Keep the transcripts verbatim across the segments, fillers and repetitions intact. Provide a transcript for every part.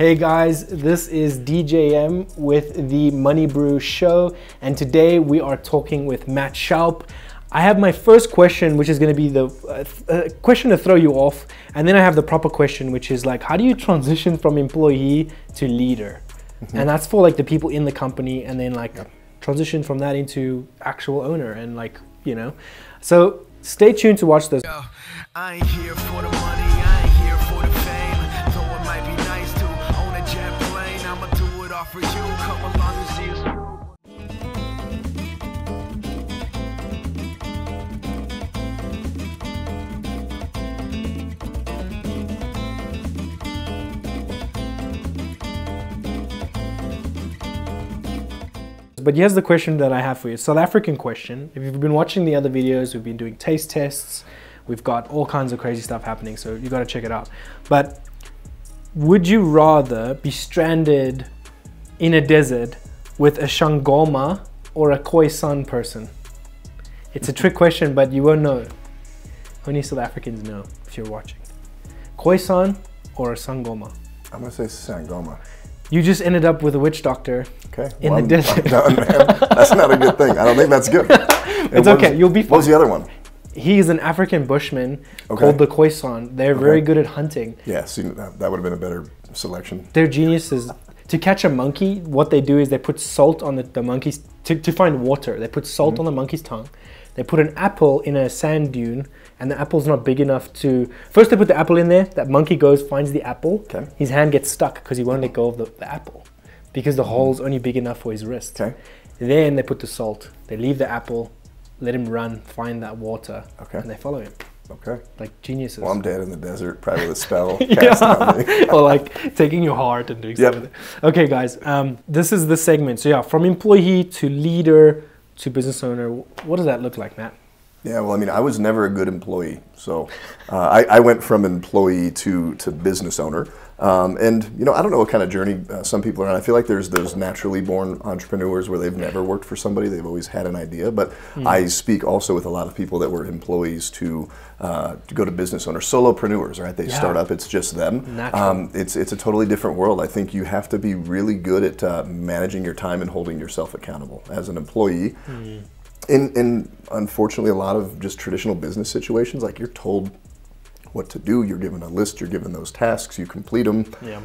Hey guys, this is D J M with the Money Brew Show, and today we are talking with Matt Shoup. I have my first question, which is going to be the uh, th uh, question to throw you off, and then I have the proper question, which is like, how do you transition from employee to leader? Mm-hmm. And that's for like the people in the company, and then like yep. transition from that into actual owner and like, you know. So stay tuned to watch this. Yo, I ain't here for the money. But here's the question that I have for you. South African question. If you've been watching the other videos, we've been doing taste tests. We've got all kinds of crazy stuff happening, so you got to check it out. But would you rather be stranded in a desert with a Shangoma or a Khoisan person? It's a trick question, but you won't know. Only South Africans know if you're watching. Khoisan or a Sangoma? I'm going to say Sangoma. You just ended up with a witch doctor okay. in well, the desert. I'm done, man. That's not a good thing. I don't think that's good. And it's okay. Was, You'll be fine. What was the other one? He's an African bushman okay. called the Khoisan. They're okay. very good at hunting. Yeah, see, that, that would have been a better selection. They're geniuses. To catch a monkey, what they do is they put salt on the, the monkey's... To, to find water, they put salt mm-hmm. on the monkey's tongue. They put an apple in a sand dune, and the apple's not big enough to... First they put the apple in there, that monkey goes, finds the apple, okay. his hand gets stuck because he won't let go of the, the apple because the hole's only big enough for his wrist. Okay. Then they put the salt, they leave the apple, let him run, find that water, okay. and they follow him. Okay. Like geniuses. Well, I'm dead in the desert, probably with a spell. yeah. Or like taking your heart and doing yep. something. Okay guys, um, this is the segment. So yeah, from employee to leader, to business owner, what does that look like, Matt? Yeah, well, I mean, I was never a good employee, so uh, I, I went from employee to to business owner, um, and you know, I don't know what kind of journey uh, some people are on. I feel like there's those naturally born entrepreneurs where they've never worked for somebody; they've always had an idea. But mm. I speak also with a lot of people that were employees to, uh, to go to business owners, solopreneurs, right? They yeah. start up; it's just them. Um, it's it's a totally different world. I think you have to be really good at uh, managing your time and holding yourself accountable as an employee. Mm. In, in, unfortunately, a lot of just traditional business situations, like you're told what to do, you're given a list, you're given those tasks, you complete them, yeah.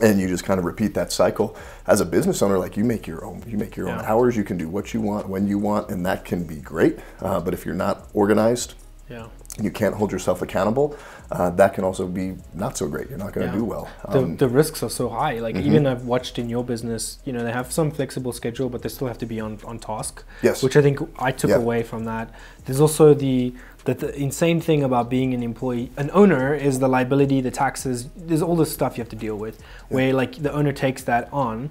and you just kind of repeat that cycle. As a business owner, like you make your own, you make your yeah. own hours, you can do what you want, when you want, and that can be great, uh, but if you're not organized, yeah. you can't hold yourself accountable, uh, that can also be not so great. You're not going to yeah. do well. Um, the, the risks are so high. Like mm-hmm. even I've watched in your business, you know, they have some flexible schedule, but they still have to be on, on task, yes. which I think I took yeah. away from that. There's also the, the, the insane thing about being an employee, an owner is the liability, the taxes, there's all this stuff you have to deal with yeah. where like the owner takes that on.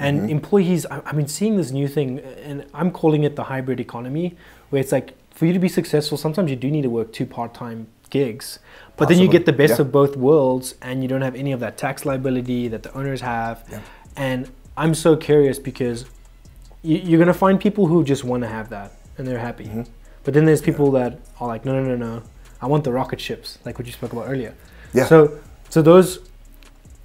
And mm-hmm. employees, I, I mean, seeing this new thing, and I'm calling it the hybrid economy, where it's like, for you to be successful, sometimes you do need to work two part-time gigs, but Possibly. then you get the best yeah. of both worlds and you don't have any of that tax liability that the owners have. Yeah. And I'm so curious because you're going to find people who just want to have that and they're happy. Mm-hmm. But then there's people yeah. that are like, no, no, no, no, I want the rocket ships, like what you spoke about earlier. Yeah. So, so those,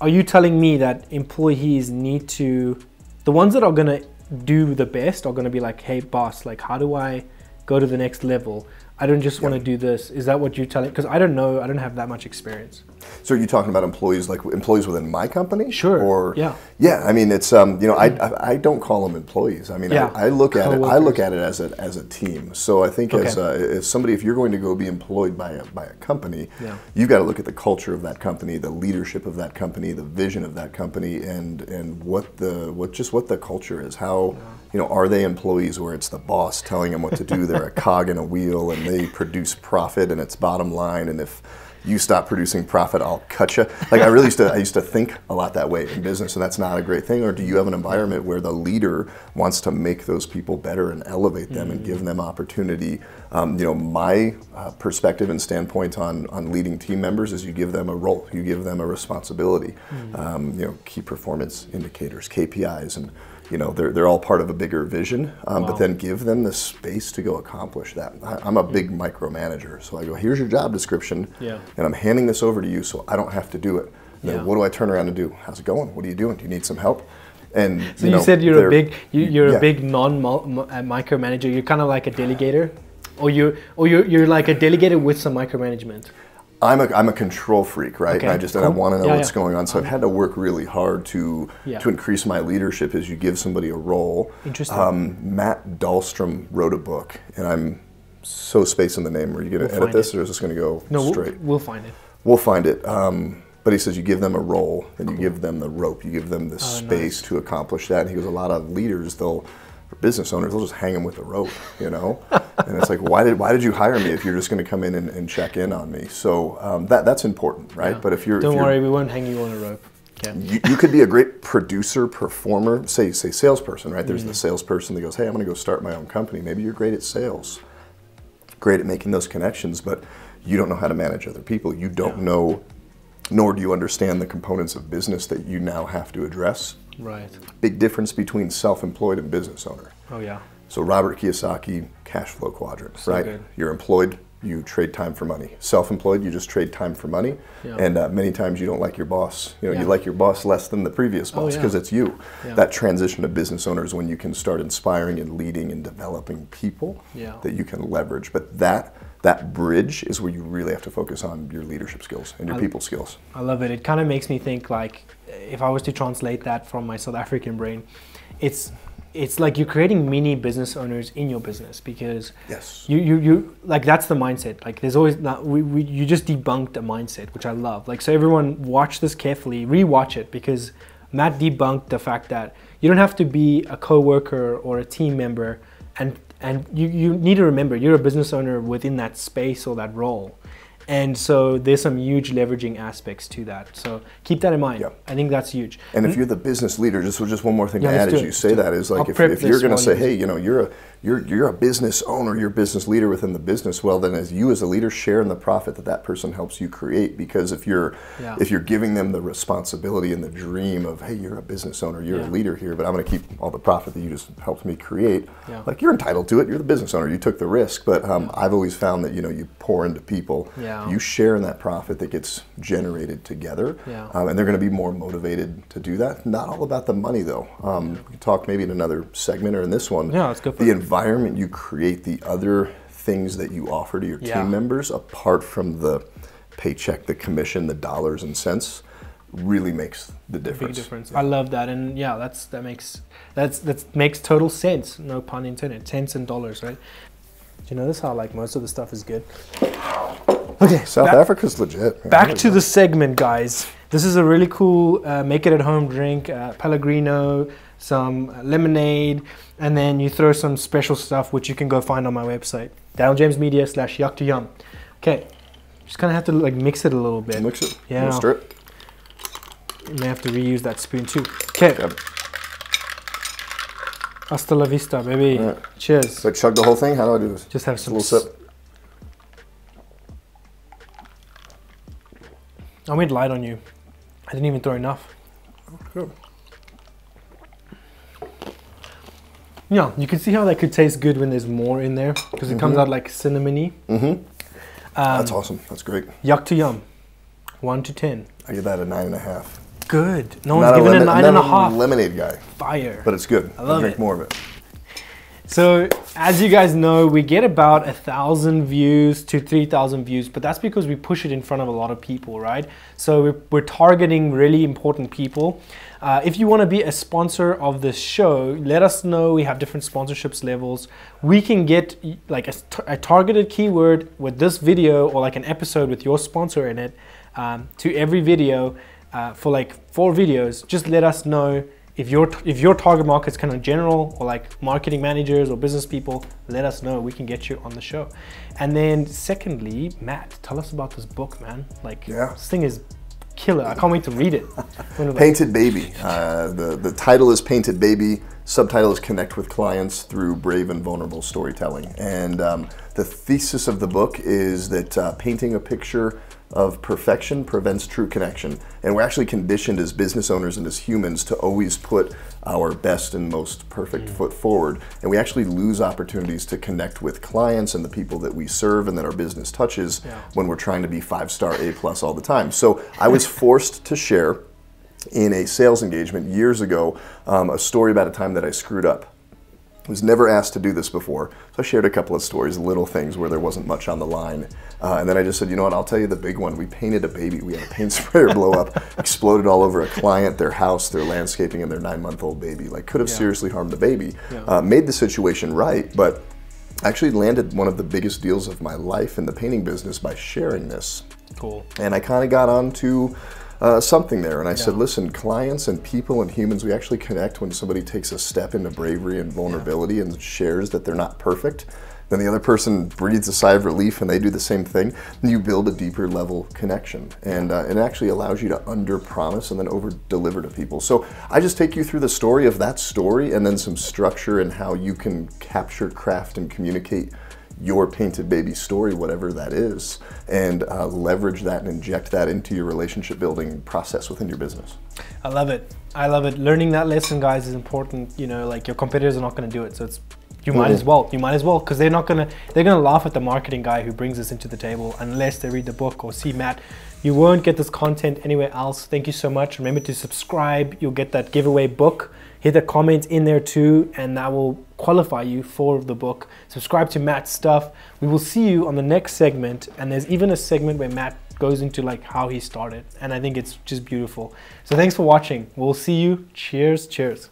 are you telling me that employees need to, the ones that are going to do the best are going to be like, hey boss, like how do I go to the next level? I don't just yeah. want to do this. Is that what you're telling? Because I don't know, I don't have that much experience. So are you talking about employees, like employees within my company? Sure, or, yeah. Yeah, I mean, it's, um, you know, I, I, I don't call them employees. I mean, yeah. I, I look at it, I look at it as a, as a team. So I think okay. as, a, as somebody, if you're going to go be employed by a, by a company, yeah. you've got to look at the culture of that company, the leadership of that company, the vision of that company, and, and what the, what, just what the culture is. How, yeah. you know, are they employees where it's the boss telling them what to do? They're a cog in a wheel and they produce profit and it's bottom line, and if you stop producing profit, I'll cut you. Like I really used to, I used to think a lot that way in business, and that's not a great thing. Or do you have an environment where the leader wants to make those people better and elevate them mm-hmm. and give them opportunity? Um, you know, my uh, perspective and standpoint on on leading team members is you give them a role, you give them a responsibility. Mm-hmm. um, you know, key performance indicators, K P Is, and you know, they're, they're all part of a bigger vision, um, wow. but then give them the space to go accomplish that. I, I'm a big mm. micromanager, so I go, here's your job description, yeah. and I'm handing this over to you so I don't have to do it. You know, yeah. What do I turn around and do? How's it going? What are you doing? Do you need some help? And so you, you know, said you're a big you, you're yeah. a big non micromanager. You're kind of like a delegator, or you or you're you're like a delegator with some micromanagement. I'm a I'm a control freak, right? Okay. And I just cool. and I want to know yeah, what's yeah. going on. So I've had to work really hard to yeah. to increase my leadership as you give somebody a role. Interesting. Um, Matt Dahlstrom wrote a book, and I'm so spacing the name. Are you going to we'll edit this, it. or is this going to go no, straight? No, we'll, we'll find it. We'll find it. Um, but he says you give them a role, and cool. you give them the rope, you give them the oh, space nice. to accomplish that. And he goes, a lot of leaders, they'll. business owners, they'll just hang them with a rope, you know? And it's like, why did why did you hire me if you're just going to come in and, and check in on me? So um, that that's important, right? Yeah. But if you're don't if you're, worry, we won't hang you on a rope. Okay. You, you could be a great producer, performer, say say salesperson, right? There's mm. the salesperson that goes, hey, I'm going to go start my own company. Maybe you're great at sales, great at making those connections, but you don't know how to manage other people. You don't yeah. know, nor do you understand the components of business that you now have to address. Right. Big difference between self-employed and business owner. Oh yeah. So Robert Kiyosaki, cash flow quadrant, so right? Good. You're employed, you trade time for money. Self-employed, you just trade time for money. Yeah. And uh, many times you don't like your boss. You know, yeah. you like your boss less than the previous boss because oh, yeah. it's you. Yeah. That transition to business owners when you can start inspiring and leading and developing people yeah. that you can leverage. But that that bridge is where you really have to focus on your leadership skills and your I, people skills. I love it. It kind of makes me think like, if I was to translate that from my South African brain, it's it's like you're creating mini business owners in your business because yes. you, you, you like that's the mindset. Like there's always not, we, we you just debunked a mindset, which I love. Like so everyone watch this carefully, rewatch it because Matt debunked the fact that you don't have to be a coworker or a team member and and you, you need to remember you're a business owner within that space or that role. And so there's some huge leveraging aspects to that. So keep that in mind. Yeah. I think that's huge. And if you're the business leader, just just one more thing yeah, to add as you say that is like if, if you're going to say, hey, you know, you're a you're you're a business owner, you're a business leader within the business. Well, then as you as a leader share in the profit that that person helps you create, because if you're yeah. if you're giving them the responsibility and the dream of, hey, you're a business owner, you're yeah. a leader here, but I'm going to keep all the profit that you just helped me create. Yeah. Like you're entitled to it. You're the business owner. You took the risk. But um, yeah. I've always found that you know you pour into people. Yeah. You share in that profit that gets generated together, yeah. um, and they're going to be more motivated to do that. Not all about the money, though. Um, yeah. We can talk maybe in another segment or in this one. Yeah, it's good. The environment you create, the other things that you offer to your yeah. team members, apart from the paycheck, the commission, the dollars and cents, really makes the difference. Big difference. Yeah. I love that, and yeah, that's that makes that's that makes total sense. No pun intended. Cents and dollars, right? Do you notice how like most of the stuff is good? Okay, South back, Africa's legit. Man. Back to the segment, guys. This is a really cool uh, make it at home drink, uh, Pellegrino, some lemonade, and then you throw some special stuff, which you can go find on my website, DanielJamesMedia slash yuck to yum. Okay, just kind of have to like mix it a little bit. Mix it. Yeah. Stir it. You may have to reuse that spoon too. Okay. Yep. Hasta la vista, baby. Right. Cheers. So chug the whole thing. How do I do this? Just have some a little sip. I went light on you. I didn't even throw enough. Good. Yeah, you can see how that could taste good when there's more in there because mm-hmm. it comes out like cinnamony. Mm-hmm. um, That's awesome. That's great. Yuck to yum. One to ten. I give that a nine and a half. Good. No not one's given a nine and a half. A lemonade guy. Fire. But it's good. I love I drink it. More of it. So as you guys know, we get about a thousand views to three thousand views, but that's because we push it in front of a lot of people, right? So we're, we're targeting really important people. Uh, if you want to be a sponsor of this show, let us know. We have different sponsorships levels. We can get like a, a targeted keyword with this video or like an episode with your sponsor in it um, to every video uh, for like four videos. Just let us know. If your, if your target market's kind of general or like marketing managers or business people, let us know. We can get you on the show. And then secondly, Matt, tell us about this book, man. Like yeah. this thing is killer. I can't wait to read it. Painted Baby. Uh, the, the title is Painted Baby. Subtitle is Connect with Clients Through Brave and Vulnerable Storytelling. And um, the thesis of the book is that uh, painting a picture of perfection prevents true connection. And we're actually conditioned as business owners and as humans to always put our best and most perfect mm. foot forward. And we actually lose opportunities to connect with clients and the people that we serve and that our business touches yeah. when we're trying to be five-star A plus all the time. So I was forced to share in a sales engagement years ago um, a story about a time that I screwed up. I was never asked to do this before, so I shared a couple of stories, little things where there wasn't much on the line. Uh, and then I just said, you know what, I'll tell you the big one. We painted a baby. We had a paint sprayer blow up, exploded all over a client, their house, their landscaping, and their nine-month-old baby. Like, could have yeah. seriously harmed the baby. Yeah. Uh, made the situation right, but actually landed one of the biggest deals of my life in the painting business by sharing this. Cool. And I kind of got on to Uh, something there, and I yeah. said, listen, clients and people and humans, we actually connect when somebody takes a step into bravery and vulnerability yeah. and shares that they're not perfect. Then the other person breathes a sigh of relief and they do the same thing. And you build a deeper level connection, and uh, it actually allows you to under promise and then over deliver to people. So I just take you through the story of that story and then some structure and how you can capture, craft, and communicate your painted baby story, whatever that is, and uh, leverage that and inject that into your relationship building process within your business. I love it. I love it. Learning that lesson, guys, is important. You know, like, your competitors are not going to do it, so it's you might as well. You might as well, because they're not going to, they're going to laugh at the marketing guy who brings this into the table unless they read the book or see Matt. You won't get this content anywhere else. Thank you so much. Remember to subscribe. You'll get that giveaway book. Hit a comment in there too, and that will qualify you for the book. Subscribe to Matt's stuff. We will see you on the next segment, and there's even a segment where Matt goes into like how he started, and I think it's just beautiful. So thanks for watching. We'll see you. Cheers, cheers.